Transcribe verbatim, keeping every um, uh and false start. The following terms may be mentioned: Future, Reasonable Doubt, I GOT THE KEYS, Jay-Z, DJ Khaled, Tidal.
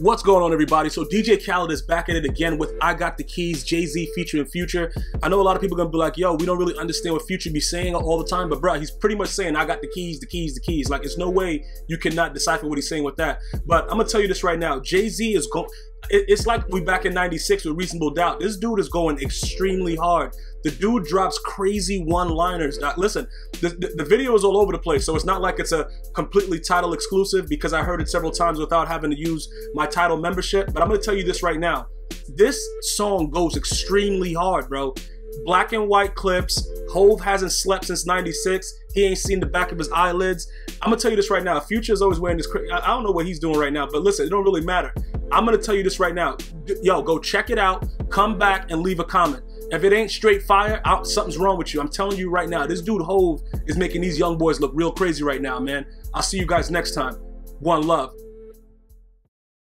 What's going on, everybody? So D J Khaled is back at it again with I Got The Keys, Jay-Z, Future, and Future. I know a lot of people are gonna be like, yo, we don't really understand what Future be saying all the time, but bro, he's pretty much saying, I got the keys, the keys, the keys. Like, it's no way you cannot decipher what he's saying with that. But I'm gonna tell you this right now, Jay-Z is going, it's like we back in ninety-six with Reasonable Doubt. This dude is going extremely hard. The dude drops crazy one-liners. Now, listen, the, the, the video is all over the place, so it's not like it's a completely title exclusive, because I heard it several times without having to use my title membership. But I'm gonna tell you this right now. This song goes extremely hard, bro. Black and white clips. Hove hasn't slept since ninety-six. He ain't seen the back of his eyelids. I'm gonna tell you this right now. Future is always wearing this crazy. I don't know what he's doing right now, but listen, it don't really matter. I'm gonna tell you this right now. Yo, go check it out. Come back and leave a comment. If it ain't straight fire, I, something's wrong with you. I'm telling you right now. This dude Hove is making these young boys look real crazy right now, man. I'll see you guys next time. One love.